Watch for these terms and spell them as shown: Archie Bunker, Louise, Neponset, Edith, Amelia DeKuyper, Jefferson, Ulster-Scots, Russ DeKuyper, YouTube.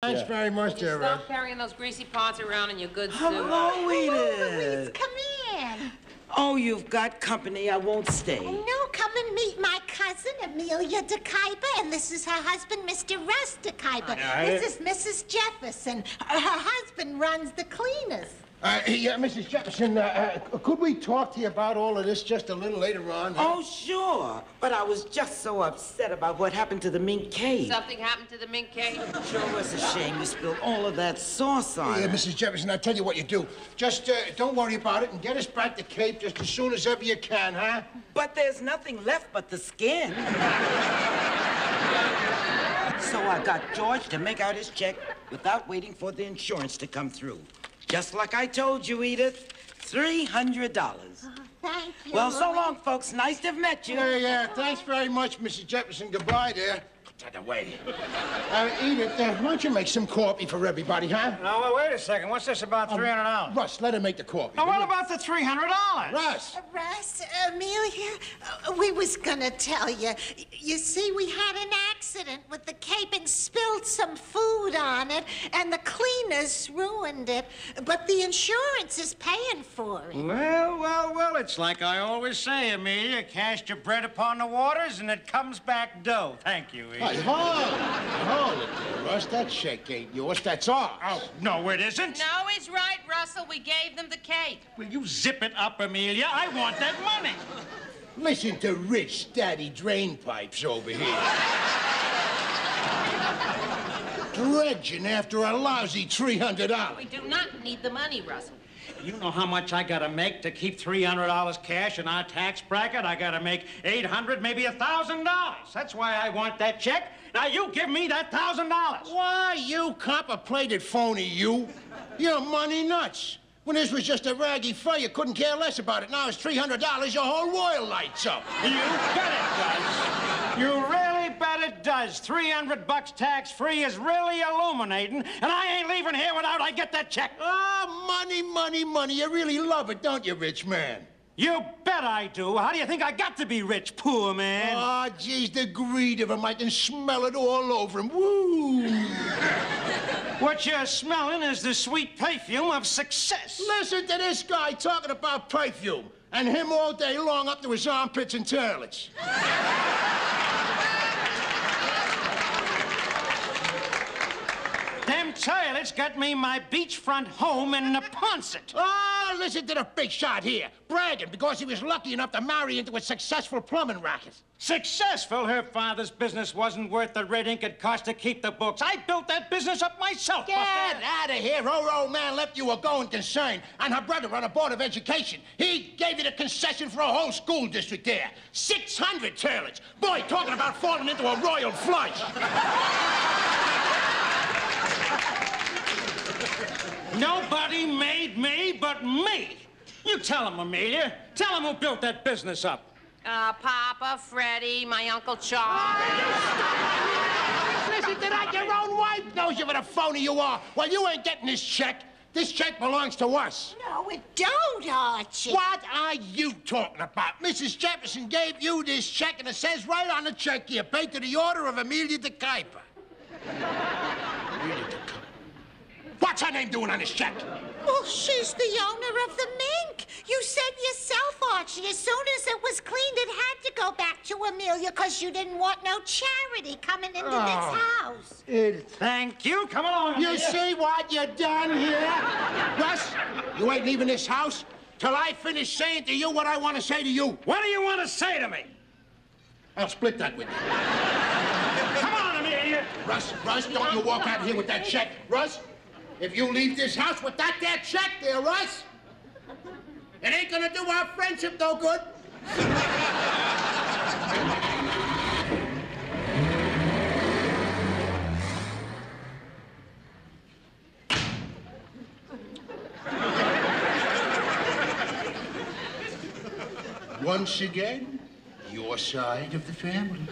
Thanks very much, Jerry. Stop carrying those greasy pots around in your good suit. Hello, Edith. Oh, Louise, come in. Oh, you've got company. I won't stay. Oh, no, come and meet my cousin, Amelia DeKuyper, and this is her husband, Mr. Russ DeKuyper. This is Mrs. Jefferson. Her husband runs the cleaners. Mrs. Jefferson, could we talk to you about all of this just a little later on? Oh, sure. But I was just so upset about what happened to the mink cake. Something happened to the mink cake? Sure was a shame you spilled all of that sauce on it. Mrs. Jefferson, I'll tell you what you do. Just don't worry about it and get us back the cape just as soon as ever you can, huh? But there's nothing left but the skin. So I got George to make out his check without waiting for the insurance to come through. Just like I told you, Edith, $300. Oh, thank you. Well, so long, folks. Nice to have met you. Yeah. Thanks very much, Mrs. Jefferson. Goodbye there. Put that away. Edith, why don't you make some coffee for everybody, huh? No, well, wait a second. What's this about $300? Russ, let her make the coffee. Now, what about the $300? Russ. Russ, Amelia, we was gonna tell you. You see, we had an accident with the cape and spilled some food on it, and the cleaners ruined it, but the insurance is paying for it. Well, it's like I always say, Amelia, cast your bread upon the waters, and it comes back dough. Thank you, Edith. Hold it, Russ. That check ain't yours. That's ours. Oh, no, it isn't. No, he's right, Russell. We gave them the cake. Will you zip it up, Amelia? I want that money. Listen to rich, daddy drain pipes over here. Dredging after a lousy $300. We do not need the money, Russell. You know how much I gotta make to keep $300 cash in our tax bracket? I gotta make $800, maybe $1,000. That's why I want that check. Now you give me that $1,000. Why, you copper-plated phony, you. You're money nuts. When this was just a raggy fire, you couldn't care less about it. Now it's $300, your whole royal lights up. You bet it does. You really bet it does. $300 tax-free is really illuminating, and I ain't leaving here without I get that check. Oh, money, money, money. You really love it, don't you, rich man? You bet I do. How do you think I got to be rich, poor man? Oh, geez, the greed of him. I can smell it all over him. Woo! What you're smelling is the sweet perfume of success. Listen to this guy talking about perfume, and him all day long up to his armpits and toilets. Them toilets got me my beachfront home in Neponset. Oh, listen to the big shot here, bragging because he was lucky enough to marry into a successful plumbing racket. Successful? Her father's business wasn't worth the red ink it cost to keep the books. I built that business up myself. Get out of here. Her old man left you a going concern, and her brother on a board of education. He gave you the concession for a whole school district there. 600 toilets. Boy, talking about falling into a royal flush. Nobody made me but me. You tell him, Amelia. Tell him who built that business up. Papa, Freddie, my Uncle Charles. Listen to that. Your own wife knows you what a phony you are. Well, you ain't getting this check. This check belongs to us. No, it don't, Archie. What are you talking about? Mrs. Jefferson gave you this check, and it says right on the check here, paid to the order of Amelia DeKuyper. Amelia DeKuyper. What's her name doing on this check? Well, she's the owner of the mink. You said yourself, Archie, as soon as it was cleaned, it had to go back to Amelia because you didn't want no charity coming into this house. Thank you. Come along. You see what you done here? Russ, you ain't leaving this house till I finish saying to you what I want to say to you. What do you want to say to me? I'll split that with you. Come on, Amelia. Russ, don't you walk out here with that check. Russ, if you leave this house with that there check there, Russ, it ain't gonna do our friendship no good. Once again, your side of the family.